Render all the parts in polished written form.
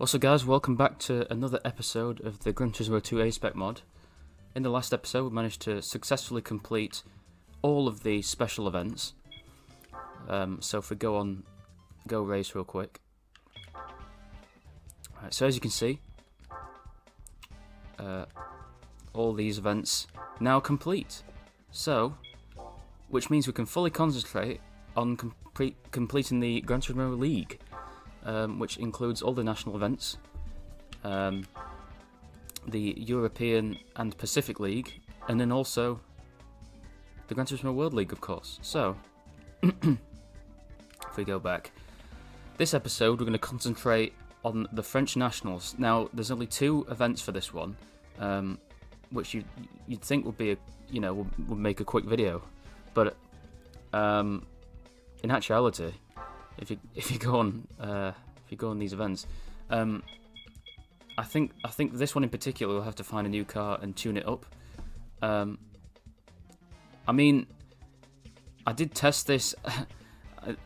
Also guys, welcome back to another episode of the Gran Turismo 2 A-spec mod. In the last episode we managed to successfully complete all of the special events. So if we go race real quick. Alright, so as you can see, all these events now complete. So, which means we can fully concentrate on completing the Gran Turismo League. Which includes all the national events, the European and Pacific League, and then also the Gran Turismo World League, of course. So, if we go back, this episode we're going to concentrate on the French Nationals. Now, there's only two events for this one, which you'd think would be, would make a quick video, but in actuality, if you go on these events, I think this one in particular will have to find a new car and tune it up. I mean, I did test this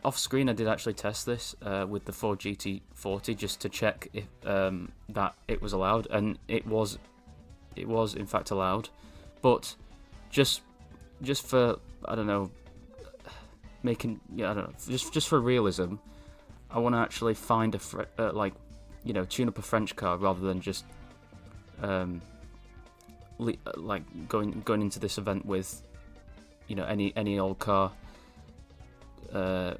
off screen. I did actually test this with the Ford GT40 just to check if that it was allowed, and it was in fact allowed. But just for, I don't know, just for realism, I want to actually find tune up a French car rather than just going into this event with any old car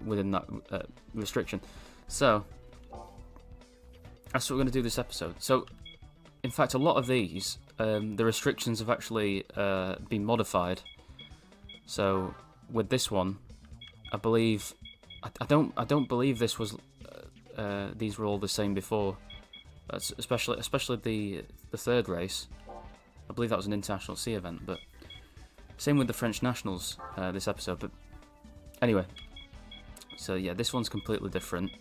within that restriction. So that's what we're going to do this episode. So in fact, a lot of these the restrictions have actually been modified. So with this one, I don't believe this was. These were all the same before, especially the third race. I believe that was an international C event, but same with the French Nationals this episode. But anyway, so yeah, this one's completely different.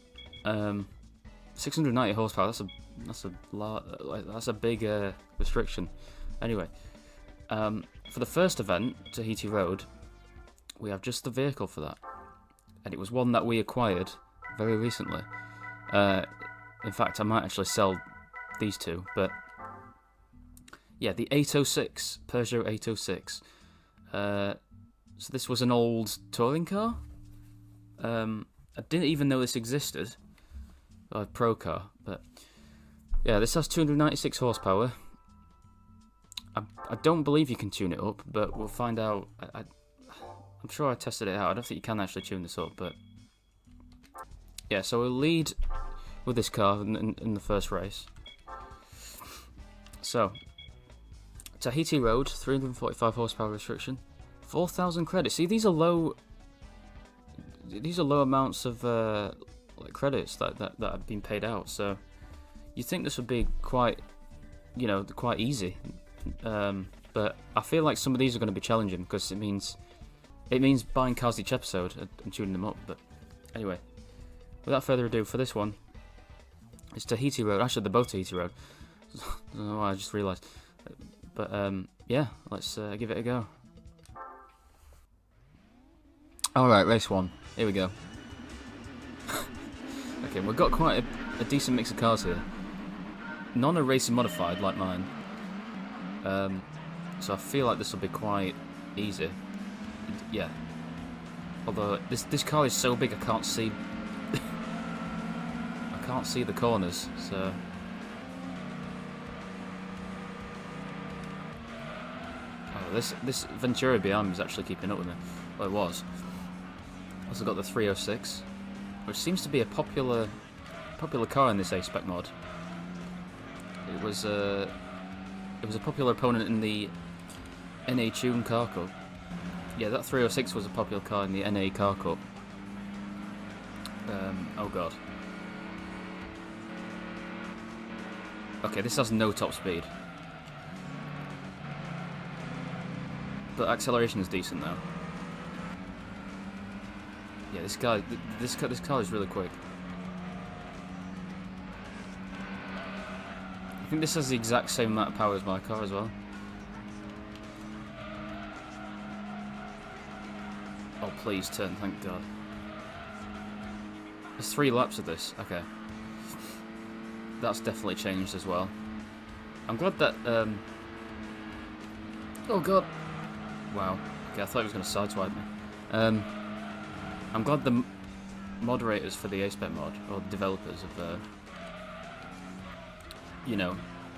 690 horsepower. That's a big restriction. Anyway, for the first event, Tahiti Road, we have just the vehicle for that. And it was one that we acquired very recently. In fact, I might actually sell these two, but yeah, the 806, Peugeot 806. So this was an old touring car. I didn't even know this existed, a pro car, but yeah, this has 296 horsepower. I don't believe you can tune it up, but we'll find out. I'm sure I tested it out. I don't think you can actually tune this up, but yeah, so we'll lead with this car in the first race. So, Tahiti Road, 345 horsepower restriction, 4,000 credits. See, these are low amounts of credits that have been paid out. So, you think this would be quite easy, but I feel like some of these are going to be challenging because it means buying cars each episode and tuning them up. But anyway, without further ado, for this one, it's Tahiti Road. Actually, they're both Tahiti Road. I don't know why I just realised. But yeah, let's give it a go. Alright, race one. Here we go. Okay, we've got quite a decent mix of cars here. None are racing modified like mine. So I feel like this will be quite easy. Yeah. Although this car is so big, I can't see. I can't see the corners. So oh, this Venturi BM is actually keeping up with me. Well, it was. Also got the 306, which seems to be a popular car in this A-spec mod. It was a popular opponent in the NA Tune Car Cup. Yeah, that 306 was a popular car in the NA Car Cup. Oh god. Okay, this has no top speed. But acceleration is decent though. Yeah, this car is really quick. I think this has the exact same amount of power as my car as well. Oh, please turn, thank God. There's 3 laps of this, okay. that's definitely changed as well. I'm glad that... Oh god! Wow. Okay, I thought he was going to sideswipe me. I'm glad the moderators for the A-spec mod, or the developers, have, you know,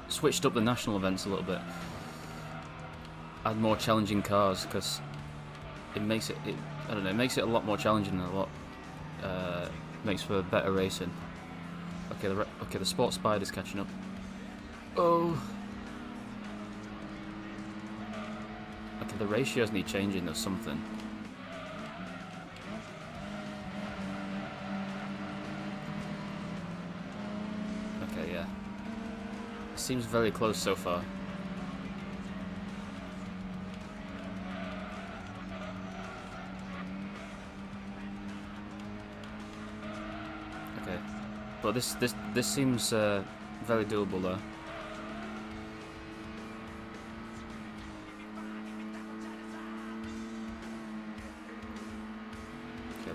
switched up the national events a little bit. Add more challenging cars, because it makes it, I don't know, it makes it a lot more challenging and a lot, makes for better racing. Okay, the Sport Spider's catching up. Oh! Okay, the ratios need changing or something. Okay, yeah. It seems very close so far. Okay. But this seems very doable though.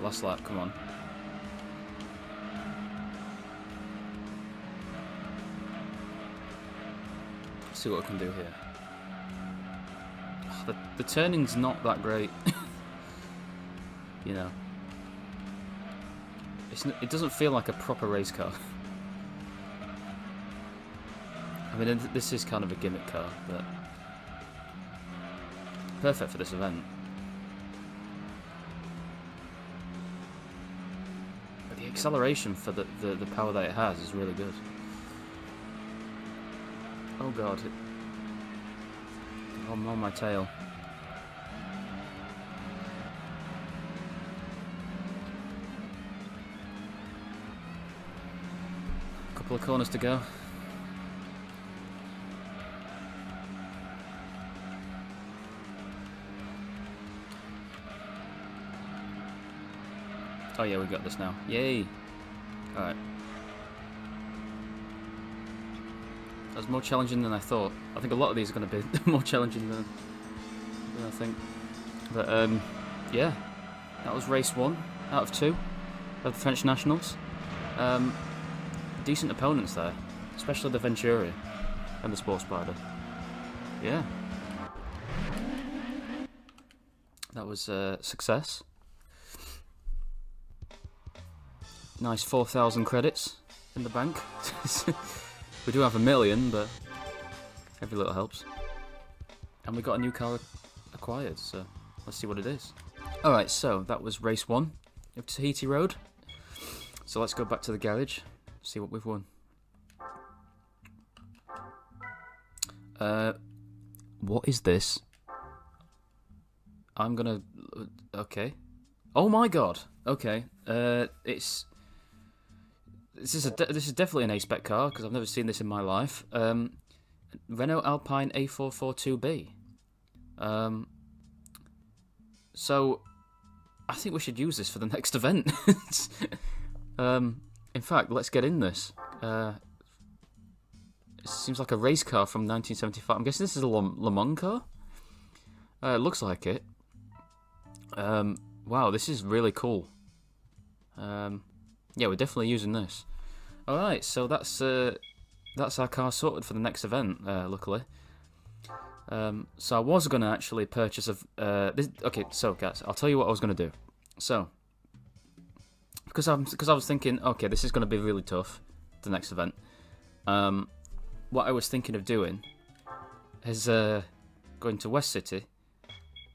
Last lap, come on. Let's see what I can do here. Oh, the turning's not that great. You know, it doesn't feel like a proper race car. I mean, this is kind of a gimmick car, but perfect for this event. Acceleration for the power that it has is really good. Oh god, I'm on my tail. A couple of corners to go. Oh yeah, we got this now. Yay! Alright. That was more challenging than I thought. I think a lot of these are going to be more challenging than I think. But, yeah. That was race 1 out of 2 of the French Nationals. Decent opponents there. Especially the Venturi and the Sport Spider. Yeah. That was a success. Nice 4,000 credits in the bank. We do have 1 million, but every little helps. And we got a new car acquired, so let's see what it is. Alright, so that was race 1 of Tahiti Road. So let's go back to the garage, see what we've won. What is this? I'm gonna... okay. Oh my god! Okay. It's... This is definitely an A-spec car, because I've never seen this in my life. Renault Alpine A442B. So, I think we should use this for the next event. In fact, let's get in this. It seems like a race car from 1975. I'm guessing this is a Le Mans car? It looks like it. Wow, this is really cool. Yeah, we're definitely using this. Alright, so that's our car sorted for the next event, luckily. So I was going to actually purchase a... okay, so guys, I'll tell you what I was going to do. So, because I was thinking, okay, this is going to be really tough, the next event. What I was thinking of doing is going to West City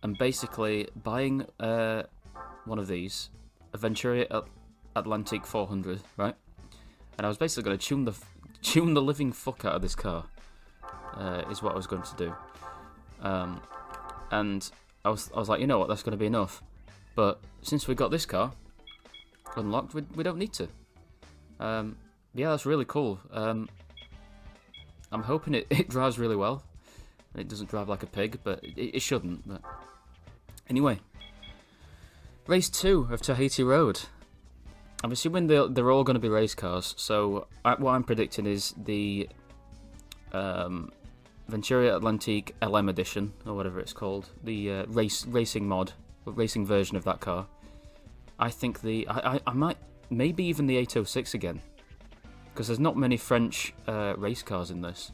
and basically buying one of these... Venturi Atlantic 400, right? And I was basically going to tune the living fuck out of this car, is what I was going to do. And I was like, you know what, that's going to be enough. But since we got this car unlocked, we don't need to. Yeah, that's really cool. I'm hoping it drives really well. It doesn't drive like a pig, but it shouldn't. But anyway. Race 2 of Tahiti Road. I'm assuming they're all going to be race cars, so what I'm predicting is the Venturi Atlantique LM Edition, or whatever it's called, the racing mod, or racing version of that car. I think I might, maybe even the 806 again. because there's not many French race cars in this.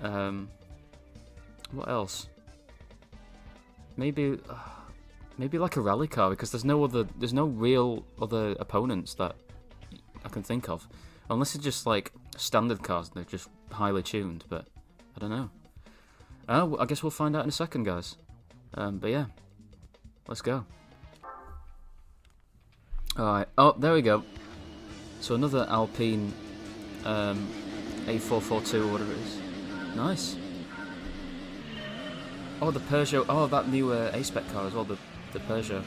What else? Maybe, maybe like a rally car, because there's no other, there's no real other opponents that I can think of, unless it's just like standard cars and they're just highly tuned. But I don't know. I guess we'll find out in a second, guys. But yeah, let's go. Alright, oh, there we go. So another Alpine A442 or whatever it is. Nice. Oh, the Peugeot. Oh, that new A-spec car as well, the Peugeot.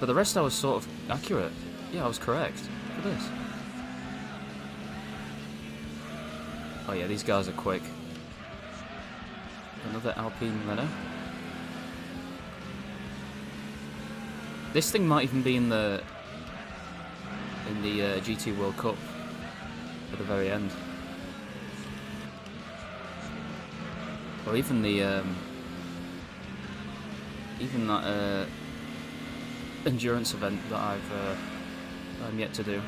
But the rest I was sort of accurate. Yeah, I was correct. Look at this. Oh yeah, these guys are quick. Another Alpine Renault. This thing might even be in the GT World Cup at the very end, or even the even that endurance event that I'm yet to do.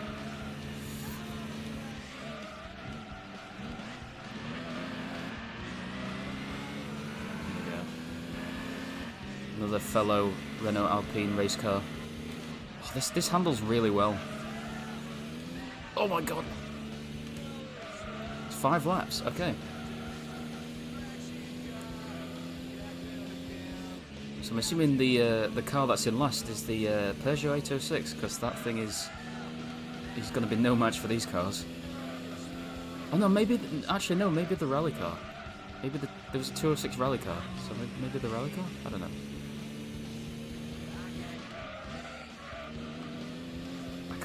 Another fellow Renault Alpine race car. Oh, this handles really well. Oh my god! It's 5 laps. Okay. So I'm assuming the car that's in last is the Peugeot 806, because that thing is going to be no match for these cars. Oh no, maybe actually no, maybe the rally car. Maybe there was a 206 rally car. So maybe the rally car. I don't know.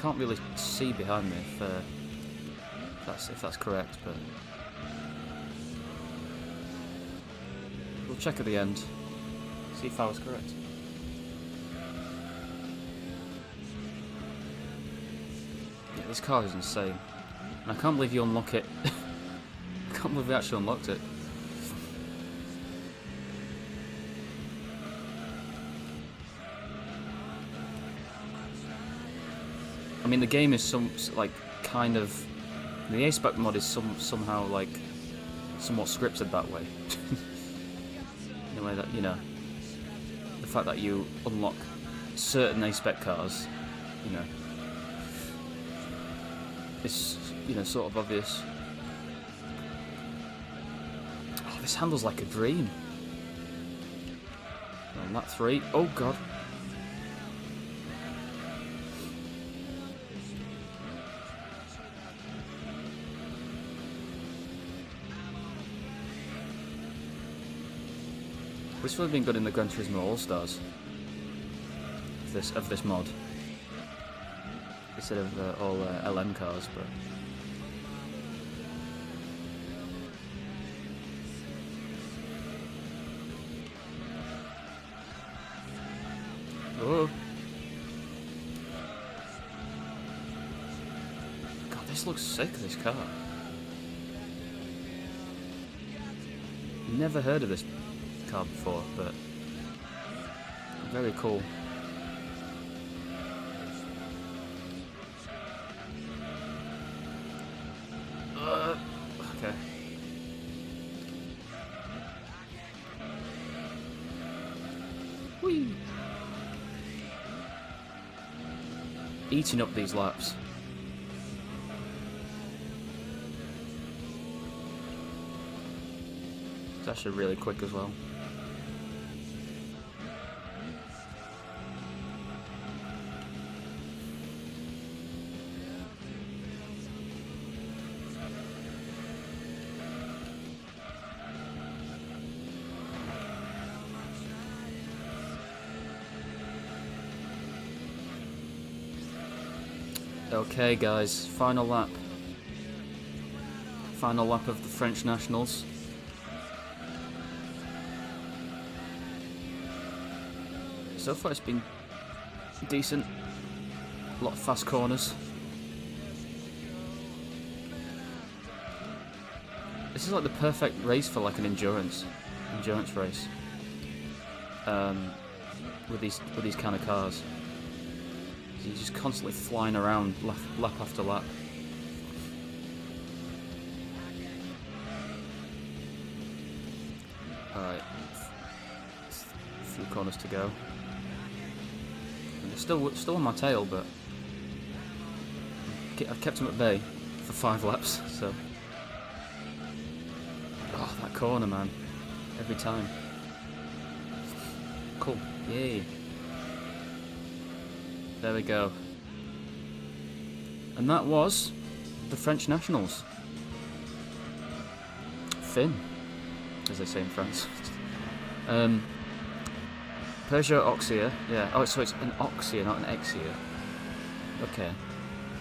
Can't really see behind me if that's correct, but we'll check at the end. See if I was correct. Yeah, this car is insane, and I can't believe you unlock it. I can't believe we actually unlocked it. I mean, the game is the A-spec mod is somehow like somewhat scripted that way. In a way that, you know, the fact that you unlock certain A-spec cars, you know, it's, you know, sort of obvious. Oh, this handles like a dream. And that 3, oh god. This would have been good in the Gran Turismo All Stars of this mod, instead of all LM cars. But oh god, this looks sick. This car. Never heard of this car before, but very cool. Okay. Whee! Eating up these laps. It's actually really quick as well. Okay guys, final lap. Final lap of the French Nationals. So far it's been decent. A lot of fast corners. This is like the perfect race for like an endurance race. With these kind of cars. You're just constantly flying around lap after lap. on us to go. And they're still on my tail, but I've kept them at bay for 5 laps, so... Oh, that corner, man. Every time. Cool. Yay. There we go. And that was the French Nationals. Fin, as they say in France. Peugeot Oxia, yeah. Oh, so it's an Oxia, not an Exia. Okay.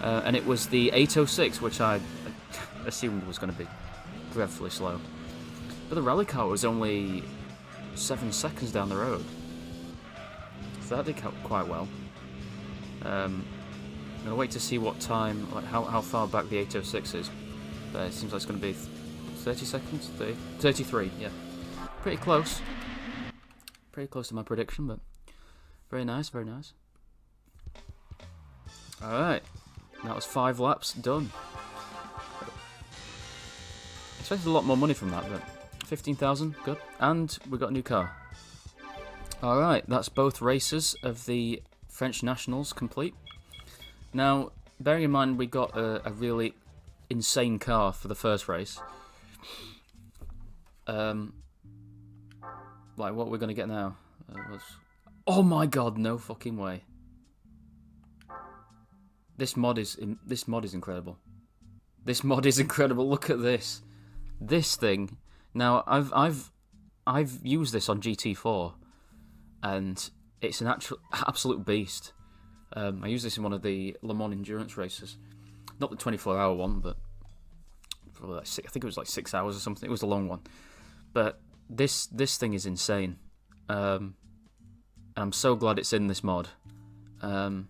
And it was the 806, which I assumed was going to be dreadfully slow. But the rally car was only 7 seconds down the road. So that did quite well. I'm going to wait to see what time, like how far back the 806 is. But it seems like it's going to be 30 seconds? 33, yeah. Pretty close. Pretty close to my prediction, but very nice, very nice. Alright. That was 5 laps done. Expected a lot more money from that, but 15,000, good. And we got a new car. Alright, that's both races of the French Nationals complete. Now, bearing in mind we got a really insane car for the first race. Like, what we're going to get now? Oh my god, no fucking way. This mod is incredible. This mod is incredible. Look at this. This thing. Now, I've used this on GT4 and it's an absolute beast. I used this in one of the Le Mans endurance races. Not the 24-hour one, but probably like I think it was like 6 hours or something. It was a long one. But this thing is insane. And I'm so glad it's in this mod. I'm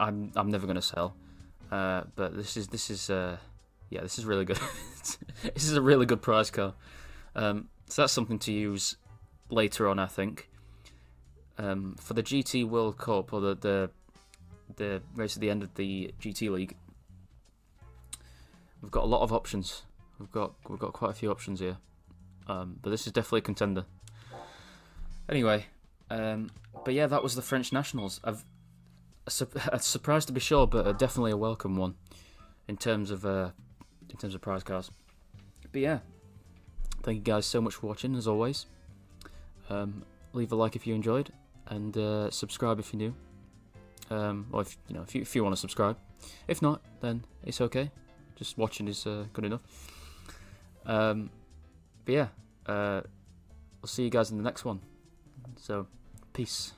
never gonna sell. But this is really good. This is a really good prize car. So that's something to use later on, I think. For the GT World Cup, or the race at the end of the GT League, we've got a lot of options. We've got quite a few options here, but this is definitely a contender. Anyway, but yeah, that was the French Nationals. A surprise to be sure, but definitely a welcome one in terms of prize cars. But yeah, thank you guys so much for watching as always. Leave a like if you enjoyed. And subscribe if you're new, or if you want to subscribe. If not, then it's okay. Just watching is good enough. But yeah, I'll see you guys in the next one. So, peace.